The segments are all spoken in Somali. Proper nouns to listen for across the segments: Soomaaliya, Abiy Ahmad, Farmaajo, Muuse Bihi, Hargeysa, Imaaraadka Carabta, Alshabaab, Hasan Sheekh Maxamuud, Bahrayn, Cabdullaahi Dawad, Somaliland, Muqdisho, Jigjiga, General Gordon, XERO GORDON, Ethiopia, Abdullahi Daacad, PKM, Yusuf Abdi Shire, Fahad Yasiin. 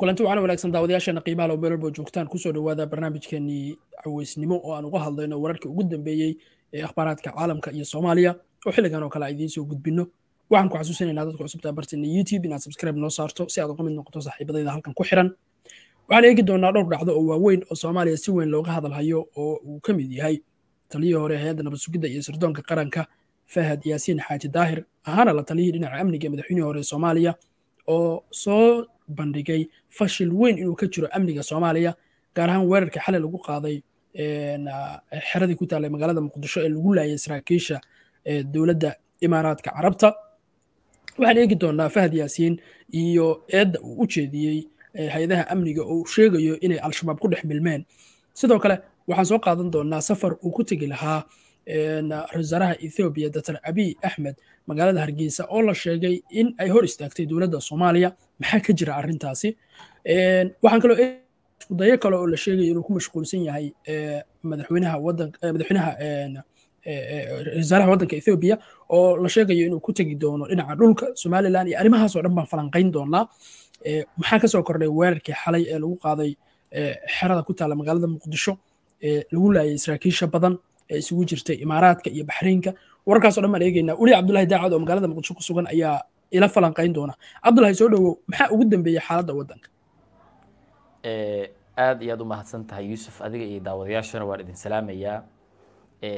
kulanti waxaan wanaagsan daawadayaasha naqiibaha oo meelba joogtaan ku soo dhawaada barnaamijkeeni cawaysnimo oo aan uga hadlayno wararka ugu dambeeyay ee akhbaraadka caalamka iyo Soomaaliya oo xilligan oo kale ay idiin soo gudbino waxaan ku xasuusinaynaa dadka cusubta bartana YouTube inaad subscribe noo saarto si aad uga mid noqoto saaxiibadayda halkan ku xiran waxaan eegi doonaa dhowr dhacdo oo waaweyn oo Soomaaliya si weyn looga hadalhayo oo uu ka mid yahay taliye hore hay'adda nabad sugidda iyo sirdoonka qaranka Fahad Yasiin Xaaji Daahir ahaana la taliye dhinaca amniga ee madaxweynaha hore Soomaaliya oo soo bandhigay fashil weyn inuu ka jiro amniga Soomaaliya gaar ahaan weerarka xalay lagu qaaday xeradii ku taal magaalada Muqdisho ee lagu laayay saraakiisha dawladda Imaaraadka Carabta waxaan eegi doonaa Fahad Yasiin iyo eedda uu u jeediyay hay'adaha amniga oo sheegayo inay Alshabaab ku dhex milmeen sidoo kale waxaan soo qaadan doonaa safar uu ku tagi lahaa رئيس إثيوبيا دكتور أبي أحمد مقالة هرقيسة أولا شاقي إن أي هوريست أكتي دولة صوماليا محاكا جرع عرنتاسي وحان كلو إيه ضيقا كلو أولا شاقي إنو كو مشغول سيني هاي مدحوينها رئيسة ودنك إثيوبيا أولا شاقي إنو كو تاقي دونو إن عرولك سوماليلان يأرمها سو ربان فلانقين دونلا محاكا سو كرلي ويركي حالي لغو قاضي حرادة كتالا مقالة مقدشو لغولا إسراكيشة بدن isugu jirtay imaaraadka iyo bahreynka warkaas oo dhammaan eegayna uli abdullahi daacad oo magaalada muqdisho ku sugan ayaa ila falanqayn doona abdullahi soo dhawo maxaa ugu dambeeyay xaaladda wadanka aad iyo aad u mahadsan tahay yusuf adiga iyo daawadayaashana waan idin salaamayaa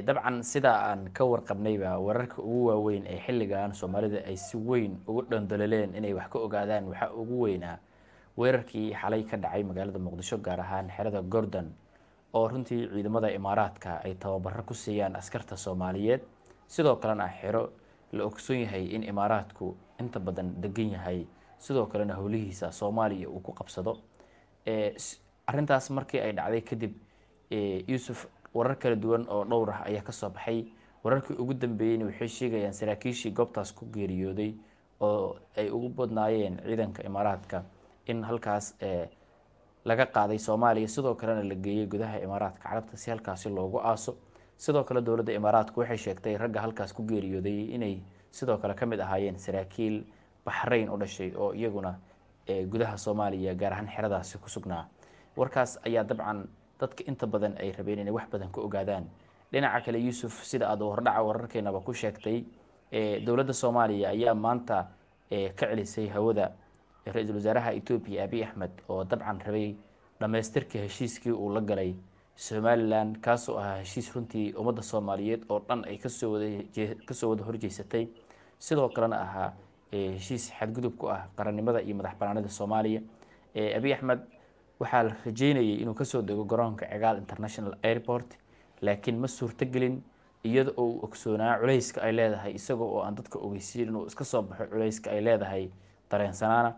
dabcan sida aan ka warqabnayba wararka ugu waaweyn ee xilligan Soomaalida ay si weyn ugu dhandoleleen inay wax ka ogaadaan waxa ugu weynaa weerarkii xalay ka dhacay magaalada muqdisho gaar ahaan xerada Gordon oo runtii ciidamada imaaraadka ay tababar ku siiyaan askarta Soomaaliyeed sidoo kalena xiro la ogsoon yahay in imaaraadku inta badan degan yahay sidoo kalena howlihiisa Soomaaliya uu ku qabsado arintaas markii ay dhacday kadib Yusuf warar kala duwan oo dhowr ah ayaa ka soo baxay wararkii ugu dambeeyay waxay sheegayaan saraakiishii goobtaas ku geeriyooday oo ay ugu badnaayeen ciidanka imaaraadka in halkaas laga qaaday Soomaaliya sidoo kale la geeyay gudaha Imaaraadka Carabta si halkaas loogu aaso sidoo kale dawladda Imaaraadku waxay sheegtay ragga halkaas ku geeriyooday inay sidoo kale kamid ahaayeen saraakiil Bahrayn oo dhashay oo iyaguna gudaha Soomaaliya gaar ahaan xeradaas ku sugnaa warkaas ayaa dabcan dadka inta badan ay rabeen inay wax badan ku ogaadaan dhinaca kale Yusuf sida aad hordhaca wararkeenaba ku sheegtay dawladda Soomaaliya ayaa maanta ka celisay hawada رئيس الوزراء إثيوبيا أبي أحمد أو طبعا ربي لما يسترك هشيسكي ولقلي سوماليلاند كاسو هشيس رنتي أمد الصوماليات أو طن أي كسو هرجي ستي سيدو قرن أها هشيس حد قدبكو قرن ماذا إي مدح برانة الصومالية أبي أحمد وحال خجيني إنو كسو دقو قرنك عقال انترناشنال ايربورت لكن مسور تقلين يدقو أكسونا عليسك أي لادهاي إساقو أو أنددكو أغيسير إنو إسكسو بحو عليسك أي لادهاي طرين سنانا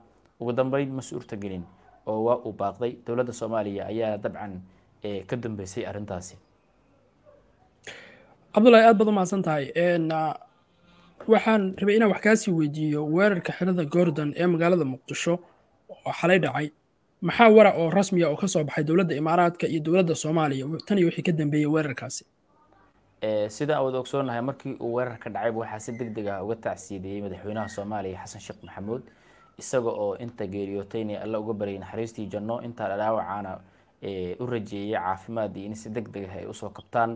ودنبايد مسؤول تجلين أو وباقي دولة الصومالية أيها طبعا كدم بسي أرنتاسي عبد الله أبض مع سنتاي إن وحن ربينا وحكاسي ودي ويرك حرذا جوردن إم قال هذا مقتشو وحلي دعي محاورة أو رسمية أو خاصة بحي دولة الإمارات كي دولة الصومالية وتاني وحي كدم بي ويركاسي سيدا أو دوكسون هاي مركي ويرك دعي وحاسد دقدقة وتعسيدي مدحوينها الصومالي حسن شيخ محمود isagoo oo inta geeriyootayni alla uga barayay naxariistii janno inta la dhaawacana u rajeeyay caafimaad iyo in si degdeg ah ay u soo kabtaan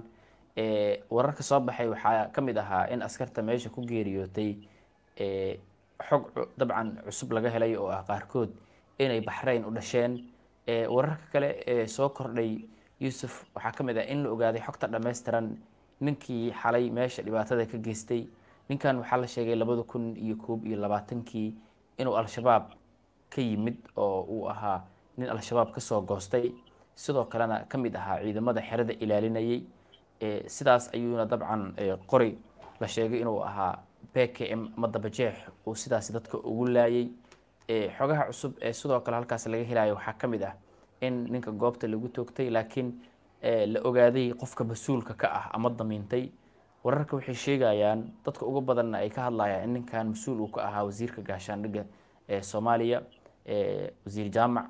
wararka soo baxay waxaa kamid ahaa in askarta meesha ku geeriyootay xog dabcan cusub laga helay oo ah qaarkood inay Bahrayn u dhasheen wararka kale soo kordhay Yusuf waxaa kamid ah in la ogaaday xogta dhameystiran ninkii xalay meesha dhibaatada ka geystay ninkan waxaa la sheegay 2022 inuu Alshabaab ka yimid oo uu ahaa nin Alshabaab ka soo goostay sidoo kalena kamid ahaa ciidamada xerada ilaalinayay sidaas ayuuna dabcan qori la sheegay inuu ahaa PKM madabajeex oo sidaas dadka ugu laayay xogaha cusub ee sidoo kale halkaas laga helayo waxa kamid ah in ninka goobta lagu toogtay laakiin la ogaaday qofka masuulka ka ah ama damiintay wararka waxay sheegayaan dadka ugu badan ay ka hadlayaan in ninkan masuul uu ka ahaa wasiirka gaashaandhiga ee Soomaaliya wasiir jaamac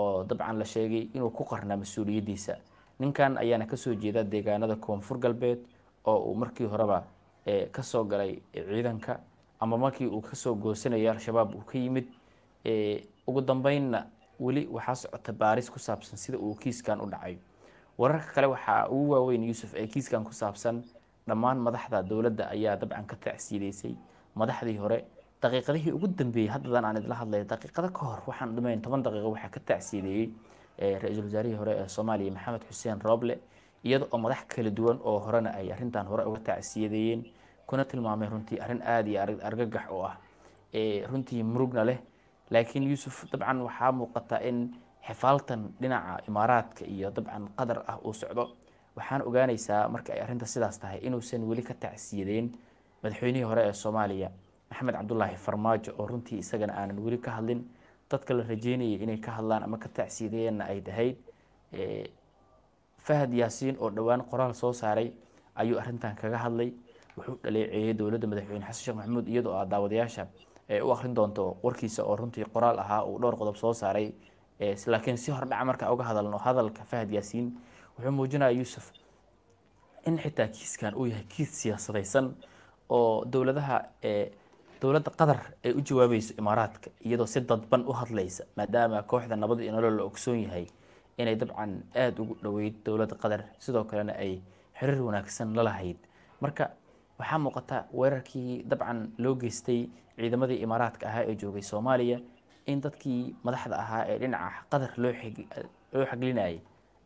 oo dabcan la sheegay inuu ku qarnaa masuuliyadiisa ninkan ayaana ka soo jeeda deegaanada Koonfur Galbeed oo uu markii horeba ka soo galay ciidanka ama markii uu ka soo goosanayay Al-Shabaab uu ka yimid ugu dambeeyna ولي وحاس تباريس كسب سن سيد وكيس كان ودعي ورك كله وحاقوه وين يوسف كيس كان كسب سن لما مدحت الدولة دا أيها طبعا كتعسيليسي مدحت ذي هراء دقيقة ذي وقدم به هذا عن اللحظة اللي دقيقة كهر وحن دمين 8 دقيقة وح كتعسيلي رئيس الوزراء هراء الصومالي محمد حسين رابلة يدق مدح كل دول أو هرنا أيه رنتان هراء وتعسيليين كنت المعمر رنتي أرن آدي أرجح أوه رنتي مرقنا له لكن يوسف طبعا وحام وقطعين حفالة لنا إمارات كأية طبعا قدر أو صعبة وحان أجانيسا مركز أرنتا سداسته إنه سن ولك التعسيرين مدحوني هراء الصومالية محمد عبد الله فرماج أورنتي سجن آن ولك هلن تذكر الرجيني إن كهلان أمك التعسيرين أيد هيد فهد ياسين أو دوان قرال صوصاري أيو أرنتا كجهلي وحول لي عيد ولد مدحون حسن شيخ محمود يدو داود ياشا وآخرين دونتو وركيسة أورنتي قرال أها ودور قضب صوصاري لكن سهر بعمرك أوجه هذا لأنه هذا كفهد ياسين وحموجنا يوسف إن حتى كيس كان أويه كيس سياسة سن أو دولتها دولة قدر أجوابيس إمارات يدو سدة بن أهض ليس ما دام كوحدة نبض إنه للأكسوني هاي إن طبعا آد لويد دولة قدر سدوا كلنا أي حرر هناك سن للا هيد مركا وحام وقتا وركي طبعا لوجستي عيد مدي إمارات كأها أجوابي صومالية إن تدكي مدحض أها لنع قدر لوحق لنا أي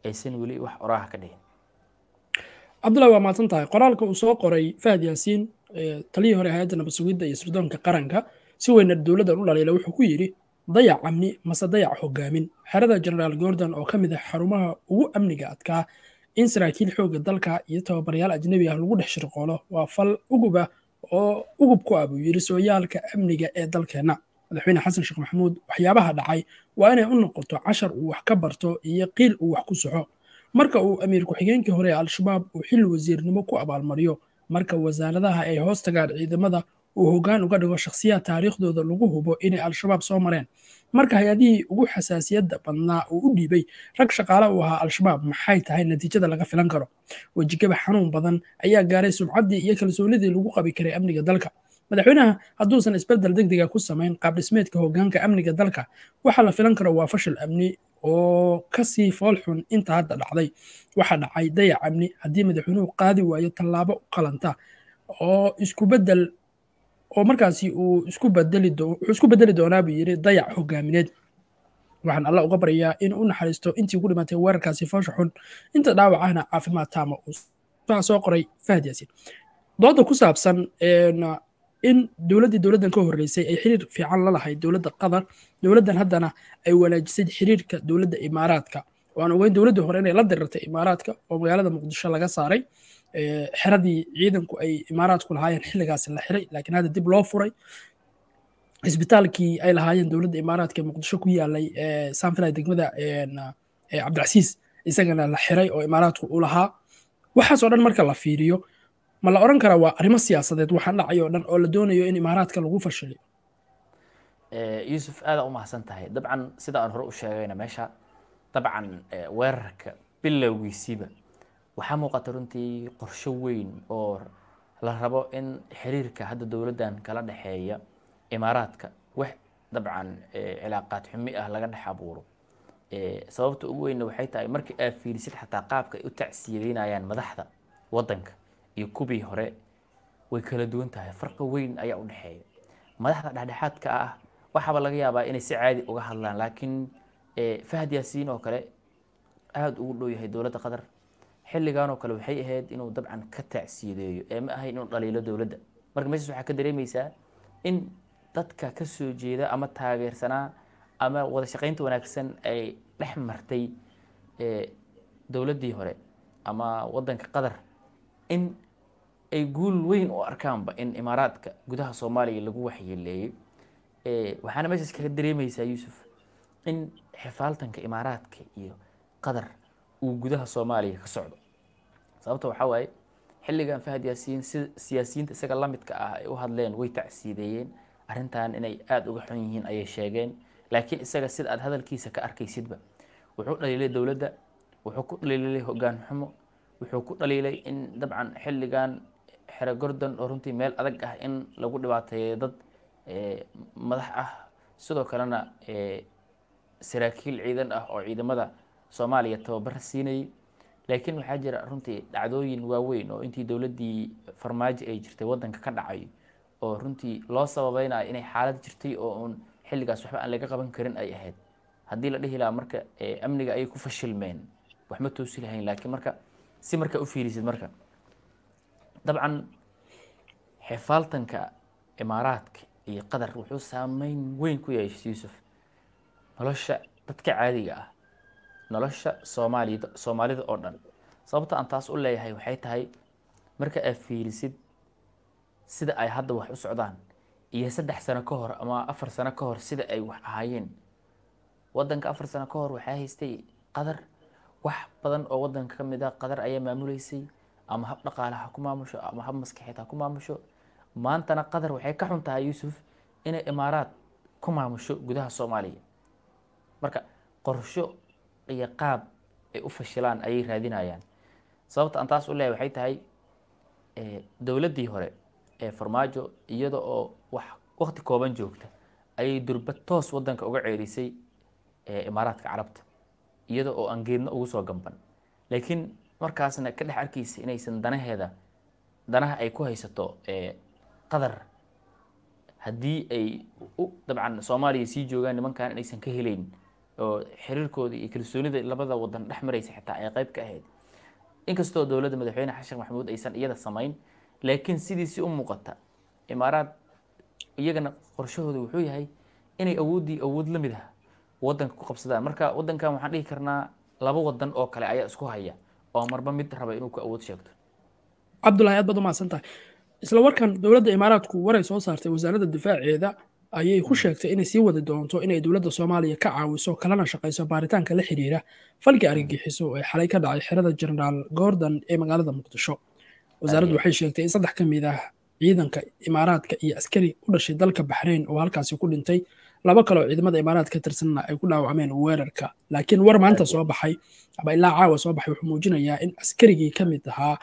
aysan wali wax oraah ka dhigin Abdullah waa maantan tahay qoraalka uu soo qoray Fahad Yasiin taliye hore hay'adda nabad sugidda iyo sirdoonka qaranka si weyn dawladda u laleeyay wuxuu ku yiri dayac amni ma sadayac hogaamin xerada General Gordon oo kamid ah xarumaha ugu amniga adka in saraakiil xooga dalka iyo tababarayaal ajnabi ah lagu dhex shirqoolo waa fal uguba oo ugub ku abu yiri soo yaalka amniga ee dalkeena madaxweyne Hasan Sheekh Maxamuud waxyaabaha dhacay waa inay u noqoto cashar uu wax ka barto iyo qiil uu wax ku soco marka uu amiir ku xigeenkii hore Alshabaab uu xil wasiirnimo ku abaalmariyo marka wasaaradaha ay hoos tagaan ciidamada uu hoggaan uga dhigo shakhsiyaad taariikhdooda lagu hubo inay Alshabaab soo mareen marka hay'adii ugu xasaasiyadda badnaa uu u dhiibay rag shaqaale u ahaa Alshabaab maxay tahay natiijada laga filan karo wajiga xanuun badan ayaa gaaray sumcaddii iyo kalsoonidii lagu qabi karay amniga dalka madaxweynaha hadduu san isbedel degdeg ah ku sameyn qaab dhismeedka hoggaanka amniga dalka waxa la filan karo waa fashil amni oo ka sii fool xun inta hadda dhacday waxa dhacay dayac amni haddii madaxweynuhu qaadi waayo tallaabo qalanta oo isku bedeli doonaa buu yiri dayac hoggaamineed waxaan alla uga baryaa in uu naxariisto intii ku dhimatay weerarkaasi foosha xun inta dhaawac ahna caafimaad taama uu soo qoray Fahad Yasiin dooda ku saabsan إن دولة كوهر ليسي أي حرير في عن لها دولة قدر دولة هدنا أي ولا جسد حرير كدولة إماراتك وأنا وين دولة هورين لا درت إماراتك ومقالة مقدشة لقى صاري حردي عيدنكو أي إمارات كل هاي الحلقة سلا حري لكن هذا ديب لو فري إسبتالكي أي لهاين دولة إماراتك مقدشة كوية لي سانفلاي دقمدا عبد العزيز إسجنا لحري أو إماراتك أولها وحاس أوران مركل فيريو ما لا أوران كروا أريما سياسات وحن لا عيونا أو لدون يو إن إمارات كلغو فشلي. يوسف هذا أم حسن تهي طبعا سيدا الرؤوس شايفينه ماشى طبعا ورك باللوي سيبا وحمو قطرنتي قرشوين أو لهربو إن حريرك هذا دولدان كلا دحية إماراتك وح طبعا علاقات حمية أهل قد حابورو سببت أبوي إنه حيتا مرك في لسيد حتى قابك وتعسيرين يعني مدحضة وطنك. يكوبي هراء ويكلدون تها فرق وين أي أول حي ما ده حد كأه وحبل غيابة إن سعادي وجهلا لكن فهد ياسين وكله أحد أقول له هي دولة قدر حل جانو كله حي هاد إنه طبعا كتعسير ما هي إنه قليل دولة مركب مجلس حكدري ميسا إن تتك كسر جيدا أما تاجر سنة أما وده شقين تونكسن أي لحم مرتي دولة دي هراء أما وضنك قدر إن يقول وين وأركان بإن إماراتك جدها صومالي اللي جوا حي اللي وحنا مجلس كدريمة يسا يوسف إن حفالتك إماراتك قدر وجدها صومالي كسعد صابته وحوي حل جان فهد ياسين سياسيين تسجل الله متك وهذلين ويتعسيدين أرنتان إن يقعد وحنيين أي شيئين لكن السجل سد هذا الكيس كأركي سدبة وحقنا للدولة ده وحقنا للهجان حمو wuxuu ku dhaleelay in dabcan xilligan xira Gordon oo runtii meel adag ah in lagu dhibaateeyo dad madax ah sidoo kalena saraakiil ciidan ah oo ciidamada Soomaaliya tababar siinay laakiin waxa jira runtii dhacdooyin waaweyn oo intii dawladii Farmaajo ay jirtay wadanka ka dhacay oo runtii loo sababeynaa inay xaalad jirtay oo xilligaas waxba aan laga qaban karin ay ahayd haddii la dhihi lahaa marka amniga ay ku fashilmeen wax ma toosi lahayn laakiin marka si marka u fiirisid marka dabcan xifaaltanka imaaraadka iyo qadar wuxuu saameyn weyn ku yeeshay Yusuf nolosha dadka caadiga ah nolosha Soomaalida oo dhan sababta aan taas u leeyahay waxay tahay marka ay fiirisid sida ay hadda wax u socdaan iyo 3 sano ka hor ama 4 sano ka hor sida ay wax ahaayeen wadanka 4 sano ka hor waxa haystay qadar wax badan oo wadanka kamid ah qadar ayaa maamuleysay ama hab dhaqaalaha ku maamusho ama hab maskaxeed ku maamusho maantana qadar waxay ka xun tahay Yusuf inay imaaraad ku maamusho gudaha Soomaaliya marka qorsho iyo qaab ay u fashilaan ay raadinayaan sababta aan taas u leeyahay waxay tahay dawladii hore ee Farmaajo iyada oo wax waqti kooban joogta ay durba toos wadanka uga ceelisay Imaaraadka Carabta iyada oo aan geedna ugu soo gamban laakiin markaasna ka dhex arkiisay inaysan danaha ay ku haysato qadar haddii ay dabcan Soomaaliya si joogan nimankan inaysan ka helayn oo xiriirkooda iyo kalsoonida labada wadan dhex maraysa xitaa ay qayb ka ahayd inkastoo dawladda madaxweynaha Hasan Sheekh Maxamuud aysan iyada samayn laakiin sidiisii u muuqata imaaraad iyagana qorshahoodu wuxuu yahay inay awood la mid ah wadanka ku qabsadaan marka wadankan waxaan dhihi karnaa laba wadan oo kale ayaa isku haya oo marba mid raba inuu ku awood sheegto Abdullah aad baad u maasantay isla warkan dawladda imaaraadku waray soo saartay wasaaradda difaaceeda ayay ku sheegtay inay sii wada doonto inay dawladda Soomaaliya ka caawiso kalana shaqeyso baaritaanka la xiriira falka argagixiso ee xalay ka dhacay xerada General Gordon ee magaalada Muqdisho wasaaraddu waxay sheegtay in 3 kamid ah ciidanka imaaraadka iyo askari u dhashay dalka Bahrain oo halkaas ku dhintay laba kale oo ciidamada imaaraadka tirsanna ay ku dhaawacmeen weerarka laakiin war maanta soo baxay aba ilaa caawa soo baxay wuxuu muujinayaa in askarigii kamid ahaa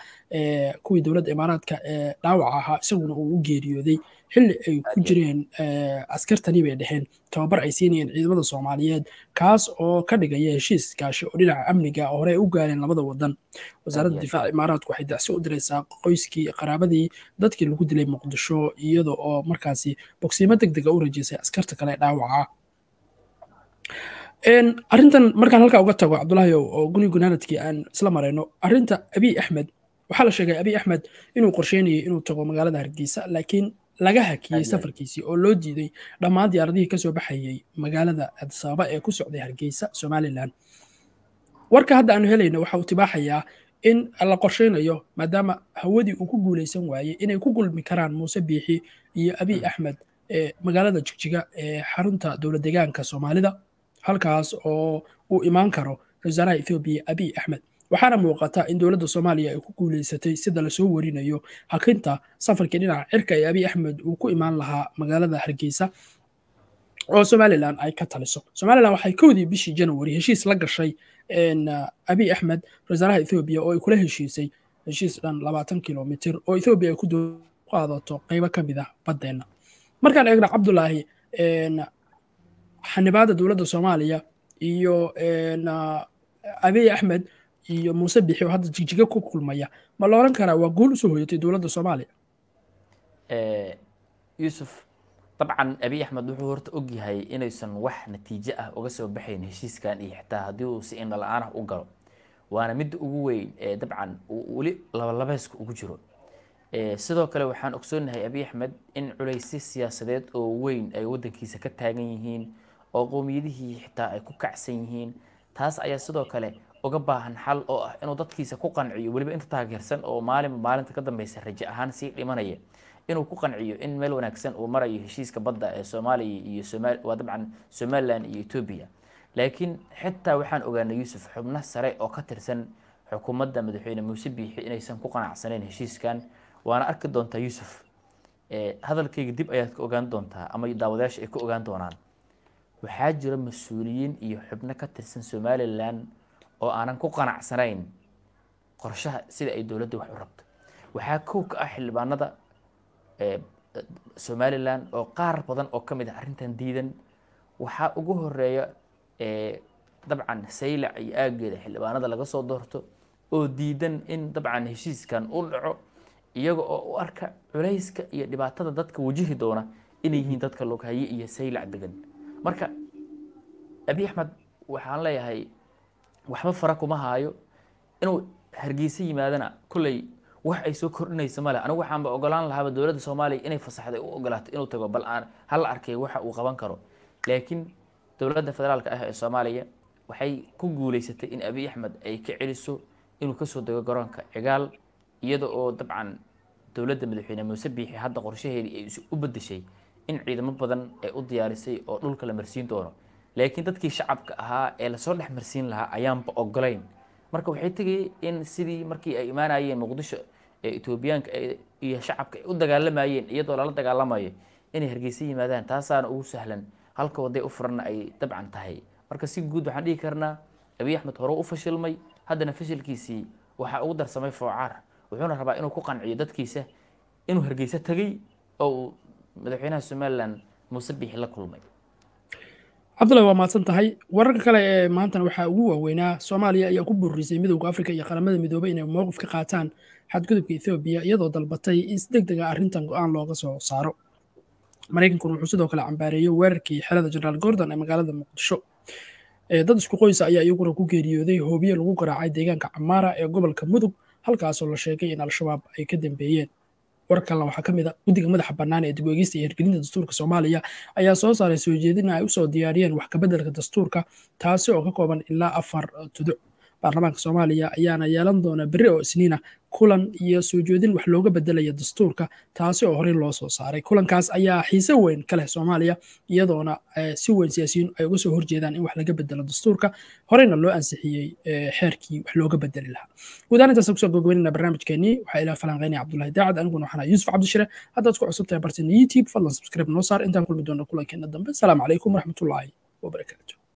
kuwii dawladda imaaraadka ee dhaawaca ahaa isaguna uu geeriyooday xilli ay ku jireen askartani bay dhaheen tababar ay siinayeen ciidamada Soomaaliyeed kaas oo ka dhigaya heshiis gaashi oo dhinaca amniga hore u gaareen labada wadan wasaaradda difaaca imaaraadku waxay dacsi u diraysaa qoyskii qaraabadii dadkii lagu dilay Muqdisho iyadoo oo markaasi bogsiimo degdeg ah u rajaysay askarta kale dhaawaca arintan markaan halka uga tago Abdullah oo guni gunaanadkii aan isla marayno arinta Abiy Ahmad waxa la sheegay Abiy Ahmad inuu qorsheeyay inuu tago magaalada Hargeysa laakiin laga hakiyay safarkiisii oo loo diiday dhammaan diyaaradihii ka soo baxayay magaalada Alshabaab ee ku socday Hargeysa Somaliland warka hadda aanu helayno waxa uu tibaaxayaa in la qorsheynayo maadaama hawadii uu ku guuleysan waayay inay ku gulmi karaan Muuse Bihi iyo Abiy Ahmad magaalada Jigjiga ee xarunta dawlad deegaanka Soomaalida halkaas oo uu imaan karo wasaaraha Ethiopia Abiy Ahmad waxaana muuqata in dawladda Soomaaliya ay ku guuleysatay sida la soo warinayo hakinta safarka dhinaca cirka ee Abiy Ahmad uu ku imaan lahaa magaalada Hargeysa oo Somaliland ay ka taliso Somaliland waxay koodii bishii January heshiis la gashay Abiy Ahmad wasaaraha Ethiopia oo ay kula heshiisay heshiis dhan 20 kilomitir oo Ethiopia ay ku qaadato qayb ka mid ah badeena markaan eegno Abdullah xanibaada dawladda Soomaaliya iyo Abiy Ahmad iyo Muuse Bihi hadda Jigjiga ku kulmaya ma la oran karaa waa guul soo hoyatay dawladda Soomaaliya Yusuf dabcan Abiy Ahmad wuxuu horta og yahay inaysan wax natiijo ah uga soo baxayn heshiiskan iyo xitaa hadii uu si in la aan u galo waana mid ugu weyn dabcan uu wali labaysku ugu jiro sidoo kale waxaan ogsoonahay Abiy Ahmad in culaysi siyaasadeed oo weyn ay wadankiisa ka taagan yihiin oo qoomiyadihii xitaa ay ku kacsan yihiin taas ayaa sidoo kale uga baahan xal oo ah inuu dadkiisa ku qanciyo waliba inta taageersan oo maalinta ka dambaysa rajo ahaan si dhimanaya inuu ku qanciyo in meel wanaagsan uu marayo heshiiska badda ee Soomaaliya iyo Somaliland iyo Ethiopia laakiin xitaa waxaan ogaanay Yusuf xubno sare oo ka tirsan xukuumadda madaxweyne Muuse Bihi inaysan ku qanacsaneen heshiiskan وانا اركي دونتا يوسف هذا الكيك ديب ايات كوغان دونتا اما داوداش اي كوغان دونان وحاجر مسؤولين ايو حبنا كترسن Somaliland او انا كوغان عسنين قرشها سيدا اي دولدي وحو ربط وحاكوك احل بانادا Somaliland او قار بضان او كاميدا عرنتان ديدن وحا اقوه الرأي طبعا سيلع ياجد حلبان هذا لقى صوت ظهرته وديدا إن طبعا هشيس كان أرعو يجو أركع وليس ك يدبعت هذا ضدك وجه دونا إني هين ضدك لوك هي يسيلع دجن مركع أبي أحمد وحاله هاي وحب فرقه ما هايو إنه هرجيسي مادنا كلي وحي سكرنا يسماله أنا وحام بأقولان لها بدولة الصومالي إني فصح هذا أقولات إنه تقبل أنا هلا أركي وح وقبان كرو لكن دولة الفدرال كأهل الصومالية وحي كجوليست إن أبي أحمد أي كعلسو إنه كسر دجاجران كعجال يدو طبعا دولة المدحين موسى بيحي حد قرشيه وبد شيء إن عيد مبضن أضيارسي أو نقول كلام مرسين دونه لكن تذكي شعب كها الصالح مرسين لها أيام بأقولين مركو حيتجي إن سيدي مركي إيمان عين مقدش إثيوبيان يا شعب ودجال ما عين يدو لا دجال ما عين إن هرجيسي مدان تاسان أو سهلا هلك وضي أفرنا أي طبعا تهي مركسي جود وحدي كرنا أبي أحمد هرو أفشل مي هذا نفشل كيسي وحأقدر سمي فعار وحنا ربع إنه كوقن عيادات كيسه إنه هرجيسة تجي أو مدحينها سمالا مسبح لكل مي عبد الله وما تنتهي ورقة كلا ما أنت وحأقوه وينا سوماليا يكبر الرئيسي مدوق أفريقيا يخلنا مدوق بين موقف كقاتان حد كذب إثيوبيا يضد البطي إنسدق دقة أرنتان عن لغة صاروا مريكن كانوا حسدوا كلا عن باريو وركي حلا جنرال جوردن أما قال هذا مقدشو dad isku qoys ayaa iyagu ku geeriyooday hoobiye lagu garaacay deegaanka Camaara ee gobolka Mudug halkaas oo la sheegay in Alshabaab ay ka dambeeyeen war kale waxa kamid ah gudiga madaxa banaan ee dib u eegista iyo hirgelinta dastuurka Soomaaliya ayaa soo saaray soo jeedin ay u soo diyaariyeen wax ka beddelka dastuurka taasi oo ka kooban ilaa 4 tuduc baarlamaanka Soomaaliya ayaana yeelan doona biri oo isniina kulan iyo soo jeedin wax looga beddelayo dastuurka taasi oo horey loo soo saaray kulankaas ayaa xiise weyn ka leh Soomaaliya iyadoona si weyn siyaasiyiin ay uga soo horjeedaan in wax laga beddelo dastuurka horeyna loo ansixiyay xeerkii wax looga beddeli lahaa gudaanada soo gogoynina barnaamijkeeni waxa ila falanqeynay Cabdullaahi Dawad aniguna waxaan Yusuf Abdi Shire hadda isku cusubtay bartan YouTube fadlan subscribe noo saar intaan kulmi doono kulankeena dambe salaam calaykum waraxmatullaahi wabarakaatuh